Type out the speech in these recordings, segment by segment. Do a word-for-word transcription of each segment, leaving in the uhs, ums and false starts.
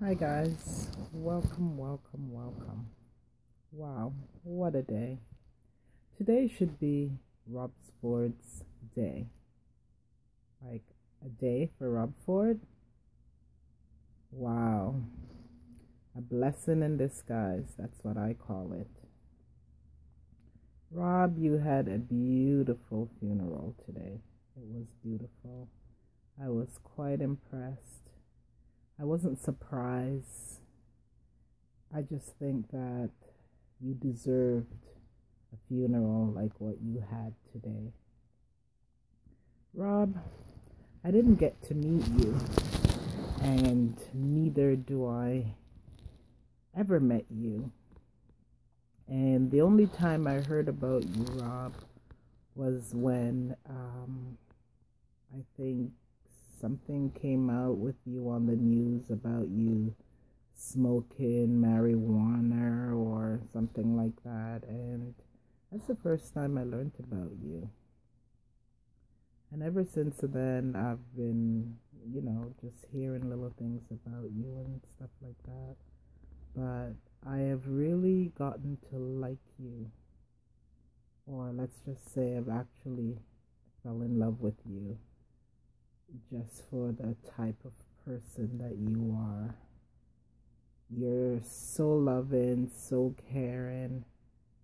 Hi guys, welcome, welcome, welcome. Wow, what a day. Today should be Rob Ford's day. Like, a day for Rob Ford? Wow. A blessing in disguise, that's what I call it. Rob, you had a beautiful funeral today. It was beautiful. I was quite impressed. I wasn't surprised. I just think that you deserved a funeral like what you had today. Rob, I didn't get to meet you, and neither do I ever met you. And the only time I heard about you, Rob, was when um, I think something came out with you on the news about you smoking marijuana or something like that. And that's the first time I learned about you. And ever since then, I've been, you know, just hearing little things about you and stuff like that. But I have really gotten to like you. Or let's just say I've actually fell in love with you. Just for the type of person that you are. You're so loving, so caring,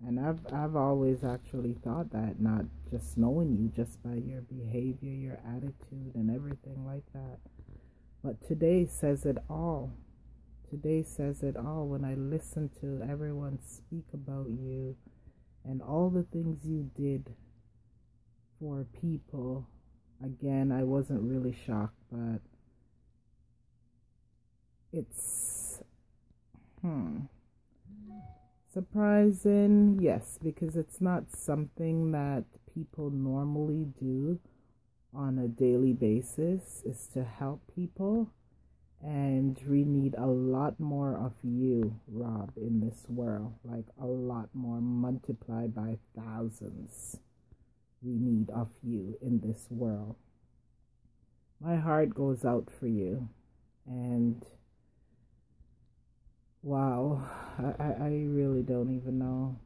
and I've I've always actually thought that, not just knowing you, just by your behavior, your attitude, and everything like that. But today says it all. Today says it all when I listen to everyone speak about you and all the things you did for people. Again, I wasn't really shocked, but it's hmm, surprising, yes, because it's not something that people normally do on a daily basis, is to help people, and we need a lot more of you, Rob, in this world, like a lot more, multiplied by thousands. We need of you in this world. My heart goes out for you, and wow, I, I really don't even know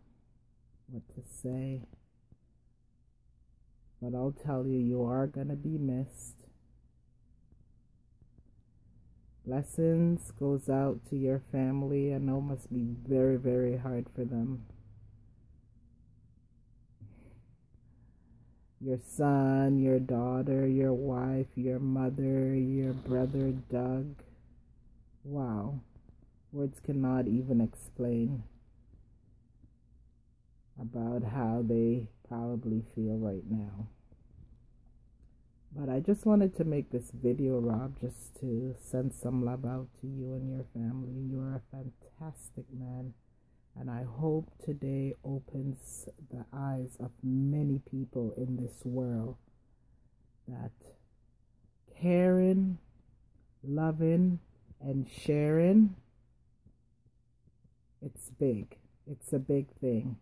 what to say, but I'll tell you, you are gonna be missed. Blessings goes out to your family. I know it must be very, very hard for them. Your son, your daughter, your wife, your mother, your brother, Doug. Wow. Words cannot even explain about how they probably feel right now. But I just wanted to make this video, Rob, just to send some love out to you and your family. You're a fantastic man. And I hope today opens the eyes of many people in this world that caring, loving, and sharing, it's big. It's a big thing.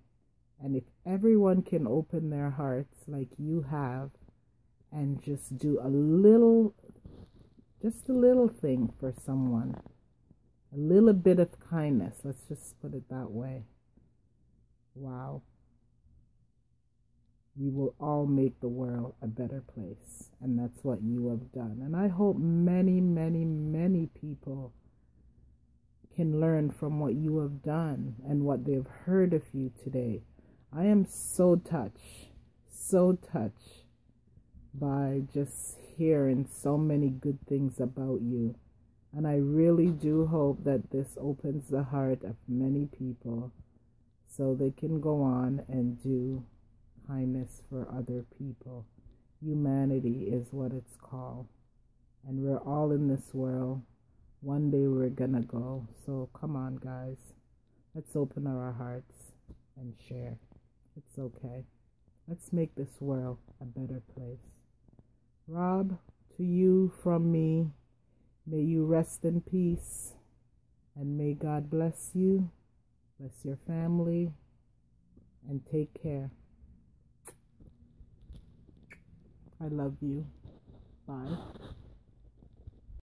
And if everyone can open their hearts like you have and just do a little, just a little thing for someone, a little bit of kindness, let's just put it that way. Wow. We will all make the world a better place. And that's what you have done. And I hope many, many, many people can learn from what you have done and what they have heard of you today. I am so touched, so touched by just hearing so many good things about you. And I really do hope that this opens the heart of many people so they can go on and do kindness for other people. Humanity is what it's called. And we're all in this world. One day we're gonna go. So come on, guys. Let's open our hearts and share. It's okay. Let's make this world a better place. Rob, to you from me. May you rest in peace, and may God bless you, bless your family, and take care. I love you. Bye.